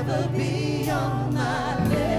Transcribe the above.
ever be on my lips.